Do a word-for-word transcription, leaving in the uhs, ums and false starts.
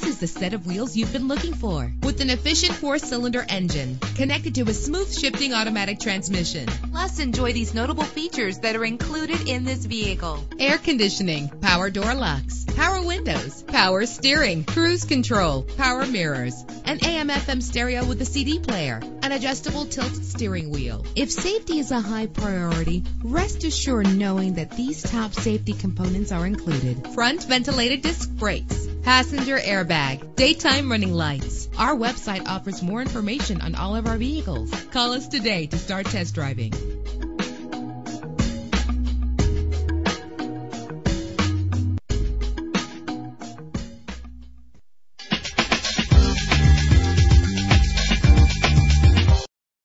This is the set of wheels you've been looking for, with an efficient four-cylinder engine connected to a smooth shifting automatic transmission. Plus, enjoy these notable features that are included in this vehicle: air conditioning, power door locks, power windows, power steering, cruise control, power mirrors, an A M F M stereo with a C D player, an adjustable tilt steering wheel. If safety is a high priority, rest assured knowing that these top safety components are included: front ventilated disc brakes, passenger airbag, daytime running lights. Our website offers more information on all of our vehicles. Call us today to start test driving.